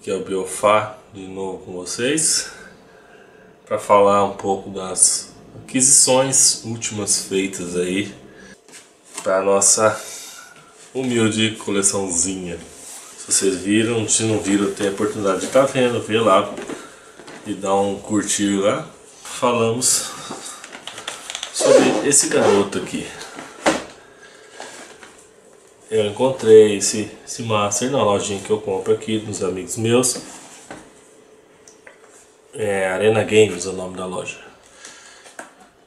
Aqui é o Biofá de novo com vocês para falar um pouco das aquisições últimas feitas aí para nossa humilde coleçãozinha. Se vocês viram, se não viram, tem a oportunidade de estar vendo, vê lá e dá um curtir lá. Falamos sobre esse garoto aqui. Eu encontrei esse Master na lojinha que eu compro aqui, dos amigos meus. É Arena Games é o nome da loja.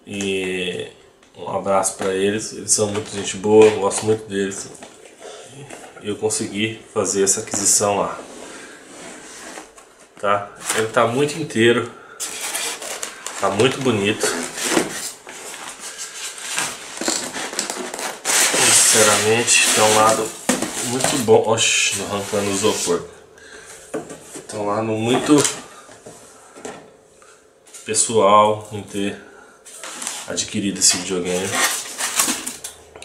E um abraço para eles, eles são muito gente boa, eu gosto muito deles. Eu consegui fazer essa aquisição lá. Tá? Ele tá muito inteiro, tá muito bonito. Sinceramente, tem um lado muito bom. Oxi, arrancando o isopor. Tem um lado muito pessoal em ter adquirido esse videogame.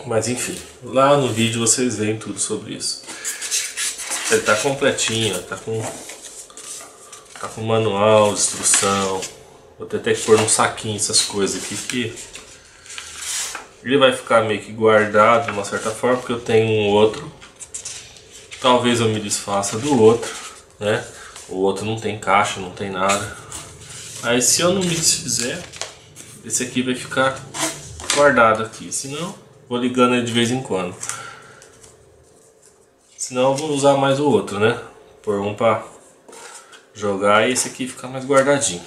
Mas enfim, lá no vídeo vocês veem tudo sobre isso. Ele tá completinho, tá com manual, instrução. Vou até que pôr num saquinho essas coisas aqui que... ele vai ficar meio que guardado de uma certa forma, porque eu tenho um outro. Talvez eu me desfaça do outro, né? O outro não tem caixa, não tem nada. Aí se eu não me desfizer, esse aqui vai ficar guardado aqui. Se não, vou ligando ele de vez em quando. Senão eu vou usar mais o outro, né? Por um para jogar e esse aqui ficar mais guardadinho.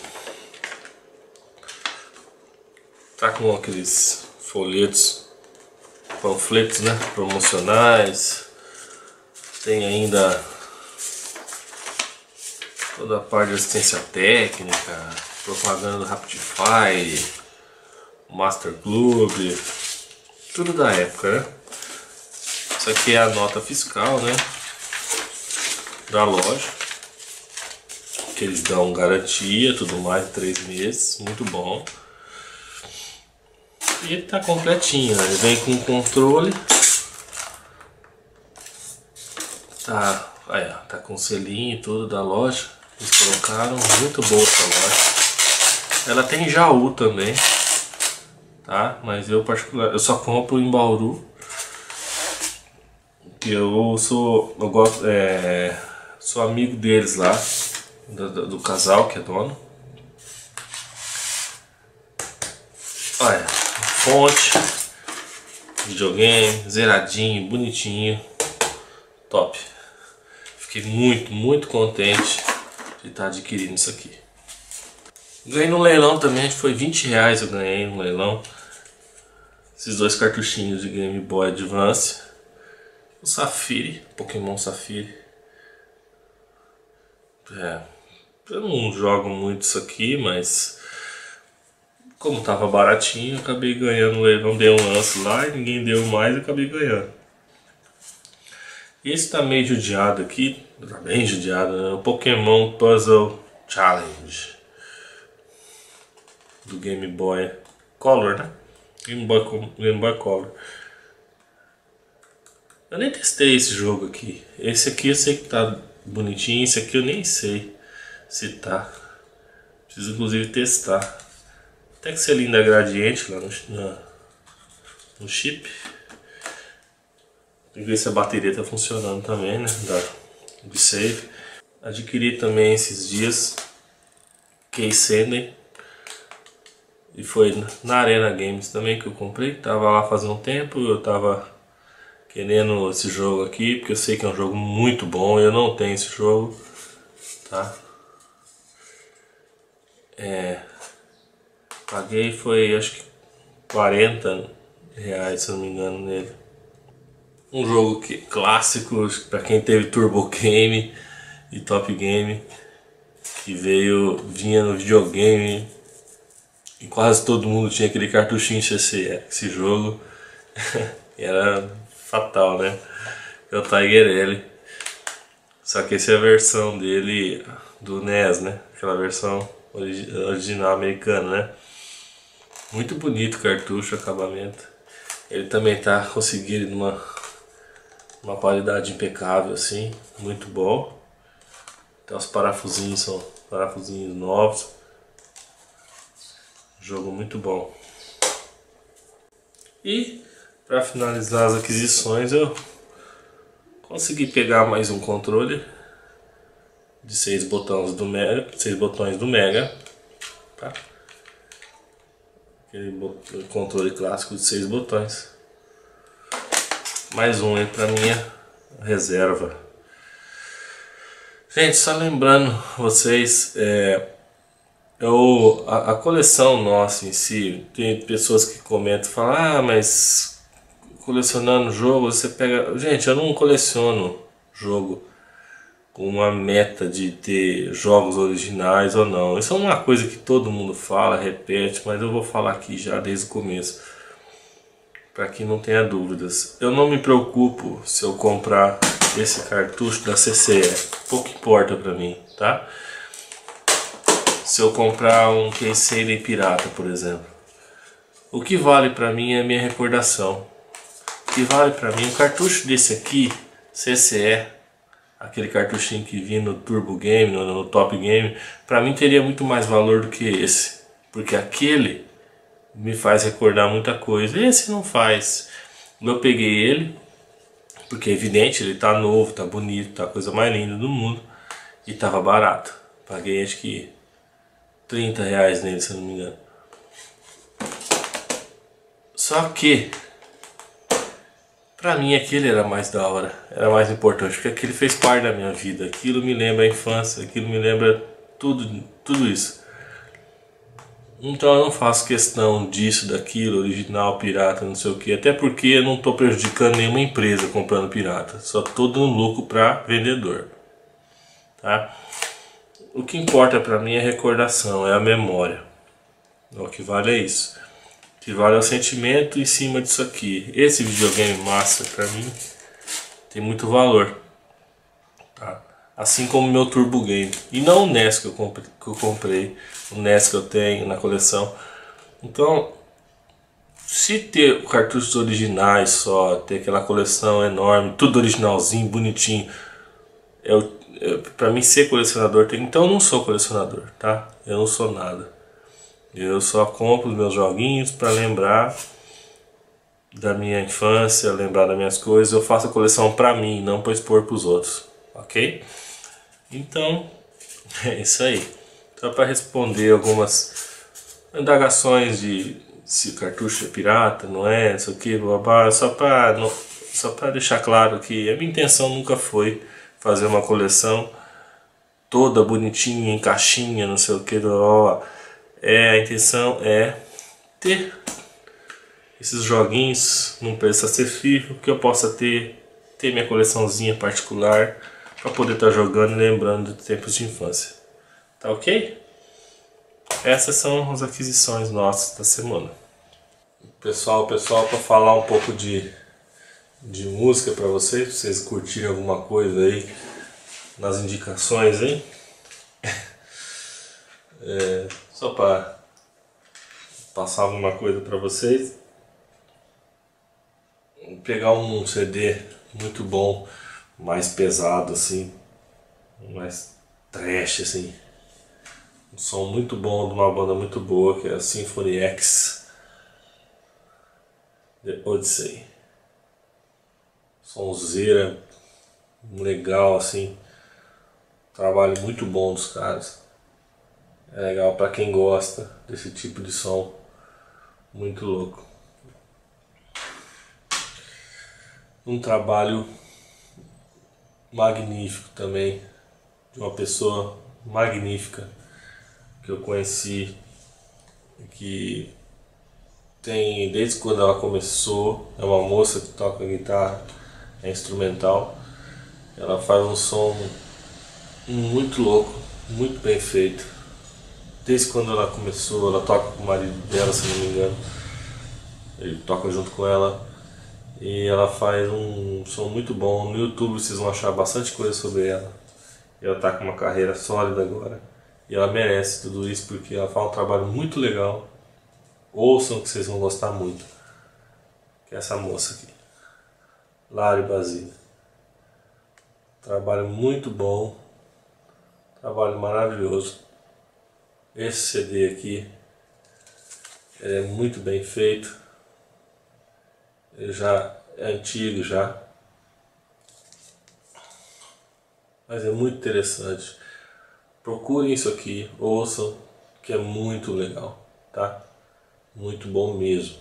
Tá com aqueles... folhetos, panfletos, né, promocionais. Tem ainda toda a parte de assistência técnica, propaganda do Rapidfire, Master Club, tudo da época, né. Isso aqui é a nota fiscal, né, da loja, que eles dão garantia, tudo mais, 3 meses, muito bom. E ele tá completinho, ele vem com controle. Tá, aí, ó, tá com selinho e tudo da loja. Eles colocaram, muito boa essa loja. Ela tem Jaú também, tá? Mas eu particular, eu só compro em Bauru. Que eu sou amigo deles lá, do casal que é dono. Olha. Fonte, videogame, zeradinho, bonitinho, top. Fiquei muito, muito contente de estar adquirindo isso aqui. Ganhei no leilão também, foi R$20 eu ganhei no leilão. Esses dois cartuchinhos de Game Boy Advance. O Sapphire, Pokémon Sapphire. É, eu não jogo muito isso aqui, mas... como estava baratinho, acabei ganhando, não dei um lance lá e ninguém deu mais, eu acabei ganhando. Esse está meio judiado aqui, está bem judiado, né? O Pokémon Puzzle Challenge. Do Game Boy Color, né? Game Boy Color. Eu nem testei esse jogo aqui. Esse aqui eu sei que tá bonitinho, esse aqui eu nem sei se tá. Preciso inclusive testar. Tem que ser linda gradiente lá no chip. Tem que ver se a bateria está funcionando também, né? Do save. Adquiri também esses dias Key Sender. E foi na Arena Games também que eu comprei. Tava lá faz um tempo. Eu tava querendo esse jogo aqui, porque eu sei que é um jogo muito bom. Eu não tenho esse jogo, tá? Paguei foi acho que R$40, se eu não me engano, nele. Um jogo que, clássico para quem teve Turbo Game e Top Game, que vinha no videogame e quase todo mundo tinha aquele cartuchinho CCE. Esse jogo era fatal, né? É o Tiger L. Só que essa é a versão dele do NES, né? Aquela versão original americana, né? Muito bonito o cartucho, o acabamento. Ele também tá conseguindo uma qualidade impecável assim, muito bom. Então os parafusinhos são parafusinhos novos. Jogo muito bom. E para finalizar as aquisições, eu consegui pegar mais um controle de 6 botões do Mega, tá? Aquele controle clássico de 6 botões. Mais um aí para minha reserva. Gente, só lembrando vocês, a coleção nossa em si, tem pessoas que comentam e falam: ah, mas colecionando jogo você pega... Gente, eu não coleciono jogo com uma meta de ter jogos originais ou não. Isso é uma coisa que todo mundo fala, repete, mas eu vou falar aqui já desde o começo, para quem não tenha dúvidas. Eu não me preocupo se eu comprar esse cartucho da CCE, pouco importa para mim, tá? Se eu comprar um Key Sender pirata, por exemplo, o que vale para mim é a minha recordação. O que vale para mim, um cartucho desse aqui, CCE, aquele cartuchinho que vinha no Turbo Game, no Top Game, para mim teria muito mais valor do que esse, porque aquele me faz recordar muita coisa, esse não faz. Eu peguei ele porque é evidente, ele tá novo, tá bonito, tá a coisa mais linda do mundo, e tava barato. Paguei acho que R$30 nele, se eu não me engano. Só que pra mim aquele era mais da hora, era mais importante, porque aquele fez parte da minha vida, aquilo me lembra a infância, aquilo me lembra tudo isso. Então eu não faço questão disso, daquilo, original, pirata, não sei o que. Até porque eu não estou prejudicando nenhuma empresa comprando pirata. Só estou dando lucro para vendedor, tá? O que importa para mim é a recordação, é a memória. O que vale é isso. O que vale é o sentimento em cima disso aqui. Esse videogame massa para mim tem muito valor, tá? Assim como o meu Turbo Game. E não o NES que eu comprei. O NES que eu tenho na coleção. Então, se ter cartuchos originais só, ter aquela coleção enorme, tudo originalzinho, bonitinho, pra mim ser colecionador tem... Então eu não sou colecionador, tá? Eu não sou nada. Eu só compro os meus joguinhos pra lembrar da minha infância, lembrar das minhas coisas. Eu faço a coleção pra mim, não pra expor pros outros. Ok? Então, é isso aí. Só para responder algumas indagações de se o cartucho é pirata, não é, isso aqui, babá, só para deixar claro que a minha intenção nunca foi fazer uma coleção toda bonitinha, em caixinha, não sei o que, a intenção é ter esses joguinhos num preço acessível, que eu possa ter minha coleçãozinha particular, para poder estar jogando e lembrando de tempos de infância. Tá ok? Essas são as aquisições nossas da semana. Pessoal, para falar um pouco de música para vocês, pra vocês curtirem alguma coisa aí nas indicações, hein? Só para passar alguma coisa para vocês. Vou pegar um CD muito bom, mais pesado assim, mais trash assim. Um som muito bom de uma banda muito boa, que é a Symphony X, The Odyssey. Sonzeira legal assim, trabalho muito bom dos caras. É legal pra quem gosta desse tipo de som, muito louco. Um trabalho magnífico também, de uma pessoa magnífica que eu conheci, que tem desde quando ela começou. É uma moça que toca guitarra, é instrumental, ela faz um som muito louco, muito bem feito. Desde quando ela começou, ela toca com o marido dela, se não me engano, ele toca junto com ela, e ela faz um som muito bom. No YouTube vocês vão achar bastante coisa sobre ela. Ela tá com uma carreira sólida agora, e ela merece tudo isso, porque ela faz um trabalho muito legal. Ouçam, que vocês vão gostar muito. Que é essa moça aqui, Lari Basilio. Trabalho muito bom. Trabalho maravilhoso. Esse CD aqui é muito bem feito. Ele já é antigo já, mas é muito interessante. Procurem isso aqui, ouçam, que é muito legal, tá? Muito bom mesmo.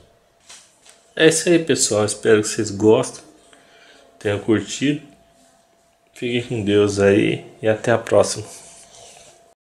É isso aí, pessoal, espero que vocês gostem, tenham curtido. Fiquem com Deus aí e até a próxima.